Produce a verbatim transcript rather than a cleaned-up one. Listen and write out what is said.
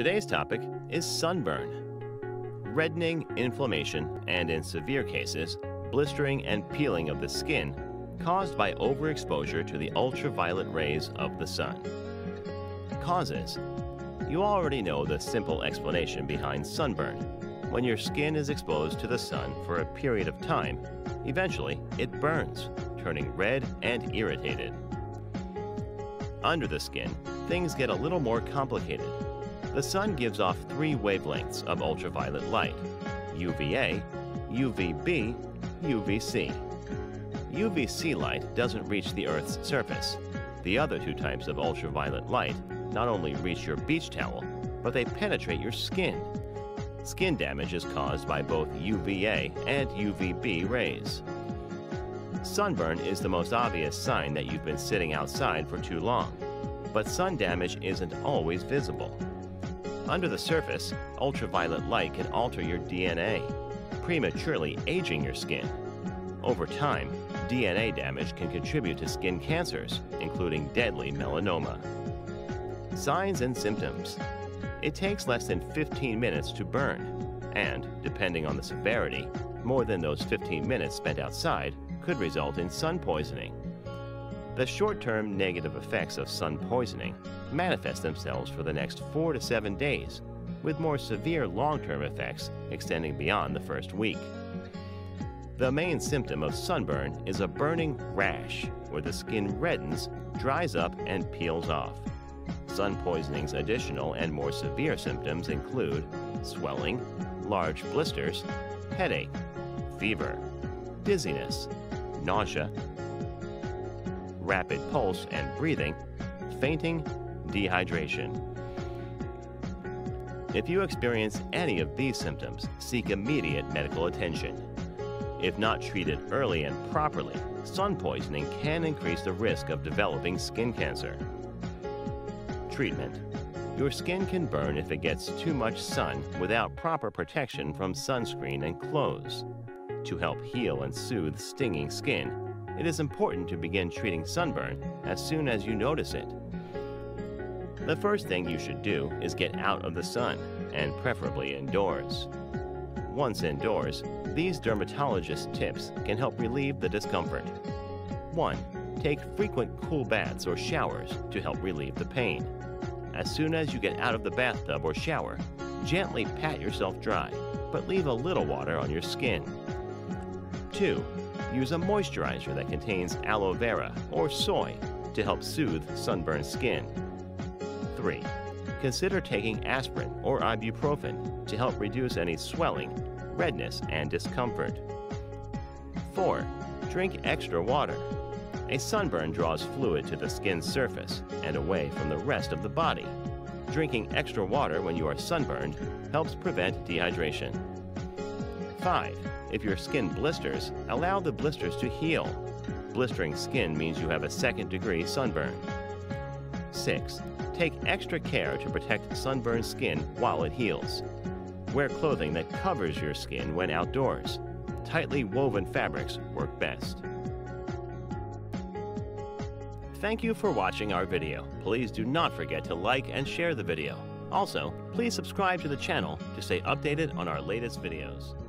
Today's topic is sunburn. Reddening, inflammation, and in severe cases, blistering and peeling of the skin caused by overexposure to the ultraviolet rays of the sun. Causes. You already know the simple explanation behind sunburn. When your skin is exposed to the sun for a period of time, eventually it burns, turning red and irritated. Under the skin, things get a little more complicated. The sun gives off three wavelengths of ultraviolet light: U V A, U V B, U V C. U V C light doesn't reach the Earth's surface. The other two types of ultraviolet light not only reach your beach towel, but they penetrate your skin. Skin damage is caused by both U V A and U V B rays. Sunburn is the most obvious sign that you've been sitting outside for too long, but sun damage isn't always visible. Under the surface, ultraviolet light can alter your D N A, prematurely aging your skin. Over time, D N A damage can contribute to skin cancers, including deadly melanoma. Signs and symptoms. It takes less than fifteen minutes to burn, and, depending on the severity, more than those fifteen minutes spent outside could result in sun poisoning. The short-term negative effects of sun poisoning manifest themselves for the next four to seven days, with more severe long-term effects extending beyond the first week. The main symptom of sunburn is a burning rash where the skin reddens, dries up, and peels off. Sun poisoning's additional and more severe symptoms include swelling, large blisters, headache, fever, dizziness, nausea, rapid pulse and breathing, fainting, dehydration. If you experience any of these symptoms, seek immediate medical attention. If not treated early and properly, sun poisoning can increase the risk of developing skin cancer. Treatment. Your skin can burn if it gets too much sun without proper protection from sunscreen and clothes. To help heal and soothe stinging skin, it is important to begin treating sunburn as soon as you notice it. The first thing you should do is get out of the sun, and preferably indoors. Once indoors, these dermatologist tips can help relieve the discomfort. one. Take frequent cool baths or showers to help relieve the pain. As soon as you get out of the bathtub or shower, gently pat yourself dry, but leave a little water on your skin. two. Use a moisturizer that contains aloe vera or soy to help soothe sunburned skin. three. Consider taking aspirin or ibuprofen to help reduce any swelling, redness, and discomfort. four. Drink extra water. A sunburn draws fluid to the skin's surface and away from the rest of the body. Drinking extra water when you are sunburned helps prevent dehydration. five. If your skin blisters, allow the blisters to heal. Blistering skin means you have a second-degree sunburn. six. Take extra care to protect sunburned skin while it heals. Wear clothing that covers your skin when outdoors. Tightly woven fabrics work best. Thank you for watching our video. Please do not forget to like and share the video. Also, please subscribe to the channel to stay updated on our latest videos.